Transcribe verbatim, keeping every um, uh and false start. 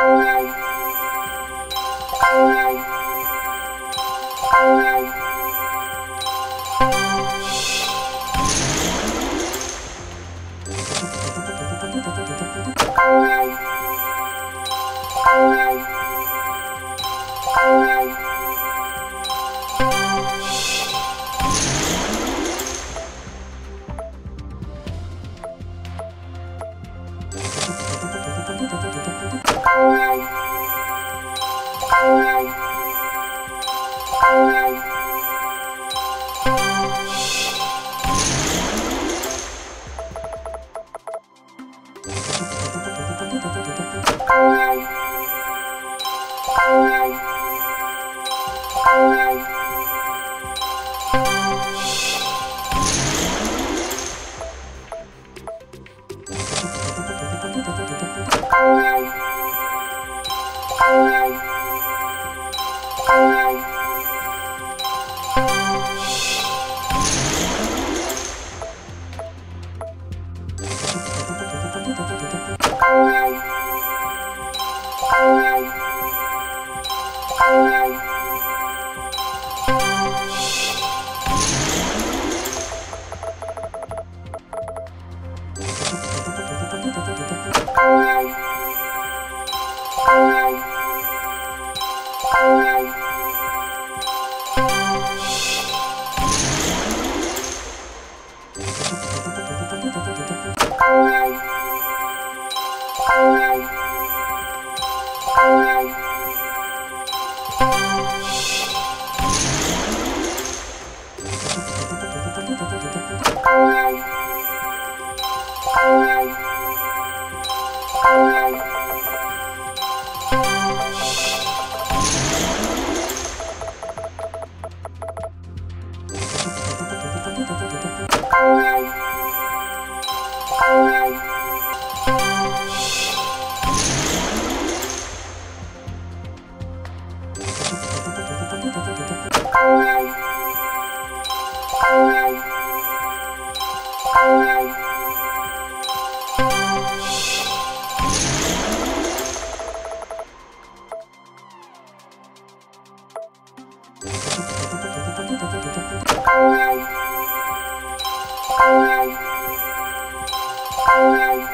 All right.